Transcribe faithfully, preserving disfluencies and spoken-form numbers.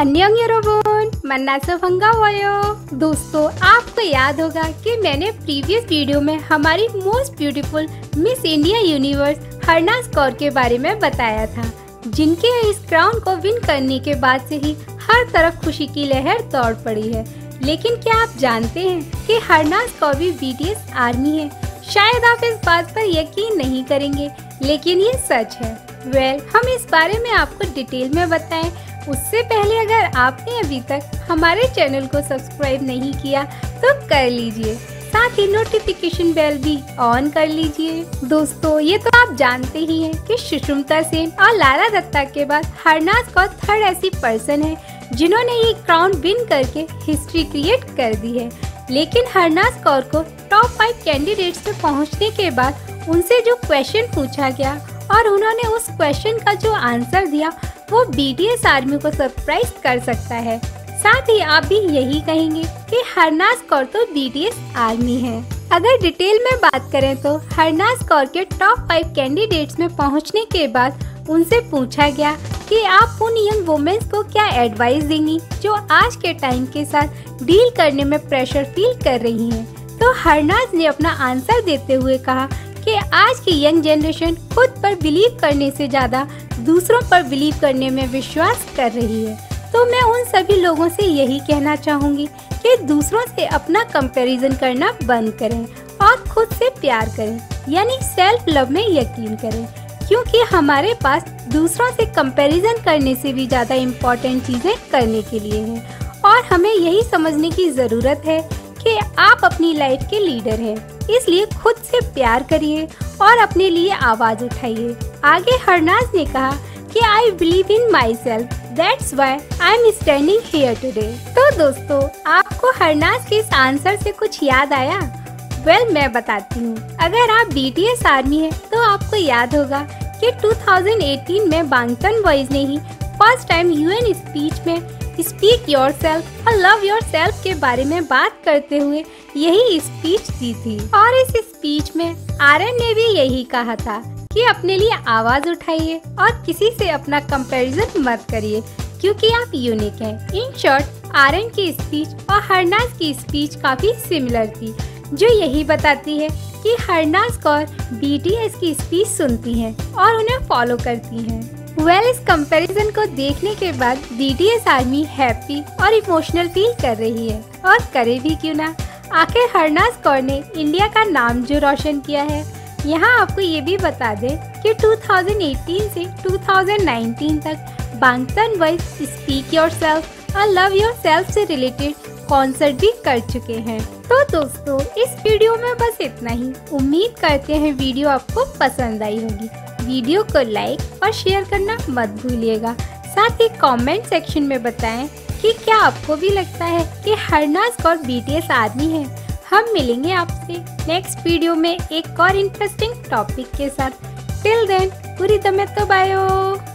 अन्योंग यरोबोन, मन्ना से फंगा वायो। दोस्तों आपको याद होगा कि मैंने प्रीवियस वीडियो में हमारी most beautiful Miss India Universe Harnaaz Kaur के बारे में बताया था, जिनके इस क्राउन को विन करने के बाद से ही हर तरफ खुशी की लहर दौड़ पड़ी है। लेकिन क्या आप जानते हैं कि हरनाज कौर भी बीटीएस आर्मी है? शायद आप इस बात पर यकीन नहीं करेंगे, लेकिन ये सच है। वेल well, हम इस बारे में आपको डिटेल में बताएं। उससे पहले अगर आपने अभी तक हमारे चैनल को सब्सक्राइब नहीं किया तो कर लीजिए, साथ ही नोटिफिकेशन बेल भी ऑन कर लीजिए। दोस्तों ये तो आप जानते ही हैं कि सुष्मिता सेन और लारा दत्ता के बाद हरनाज कौर थर्ड ऐसी पर्सन है जिन्होंने ये क्राउन विन करके हिस्ट्री क्रिएट कर दी है। लेकिन हरनाज कौर को टॉप फाइव कैंडिडेट्स में पहुँचने के बाद उनसे जो क्वेश्चन पूछा गया और उन्होंने उस क्वेश्चन का जो आंसर दिया वो बीटीएस आर्मी को सरप्राइज कर सकता है। साथ ही आप भी यही कहेंगे कि हरनाज कौर तो बीटीएस आर्मी है। अगर डिटेल में बात करें तो हरनाज कौर के टॉप फाइव कैंडिडेट्स में पहुंचने के बाद उनसे पूछा गया कि आप उन यंग वुमेन्स को क्या एडवाइस देंगी जो आज के टाइम के साथ डील करने में प्रेशर फील कर रही है, तो हरनाज ने अपना आंसर देते हुए कहा कि आज की यंग जनरेशन खुद पर बिलीव करने से ज़्यादा दूसरों पर बिलीव करने में विश्वास कर रही है। तो मैं उन सभी लोगों से यही कहना चाहूँगी कि दूसरों से अपना कंपैरिजन करना बंद करें और खुद से प्यार करें, यानी सेल्फ लव में यकीन करें, क्योंकि हमारे पास दूसरों से कंपैरिजन करने से भी ज़्यादा इम्पोर्टेंट चीज़ें करने के लिए हैं। और हमें यही समझने की ज़रूरत है कि आप अपनी लाइफ के लीडर हैं, इसलिए खुद से प्यार करिए और अपने लिए आवाज उठाइए। आगे हरनाज ने कहा कि I believe in myself, that's why I am standing here today. तो दोस्तों आपको हरनाज के इस आंसर से कुछ याद आया? वेल well, मैं बताती हूँ। अगर आप बीटीएस आर्मी है तो आपको याद होगा कि दो हज़ार अठारह में बांगटन बॉयज ने ही फर्स्ट टाइम यूएन स्पीच में स्पीक योरसेल्फ और लव योरसेल्फ के बारे में बात करते हुए यही स्पीच दी थी। और इस स्पीच में आरएम ने भी यही कहा था कि अपने लिए आवाज उठाइए और किसी से अपना कंपैरिजन मत करिए, क्योंकि आप यूनिक हैं। इन शॉर्ट आरएम की स्पीच और हरनाज की स्पीच काफी सिमिलर थी, जो यही बताती है कि हरनाज कौर बीटीएस की स्पीच सुनती हैं और उन्हें फॉलो करती हैं। वेल well, इस कंपैरिजन को देखने के बाद बीटीएस आर्मी हैप्पी और इमोशनल फील कर रही है, और करे भी क्यों ना। आखिर हरनाज कौर ने इंडिया का नाम जो रोशन किया है, यहाँ आपको ये भी बता दें कि दो हज़ार अठारह से दो हज़ार उन्नीस तक बांगटन बॉयज स्पीक योरसेल्फ और लव योरसेल्फ से रिलेटेड कॉन्सर्ट भी कर चुके हैं। तो दोस्तों इस वीडियो में बस इतना ही। उम्मीद करते हैं वीडियो आपको पसंद आई होगी। वीडियो को लाइक और शेयर करना मत भूलिएगा। साथ ही कमेंट सेक्शन में बताएं कि क्या आपको भी लगता है कि हरनाज कौर बीटीएस आर्मी है। हम मिलेंगे आपसे नेक्स्ट वीडियो में एक और इंटरेस्टिंग टॉपिक के साथ। टिल देन पूरी दमे तो बायो।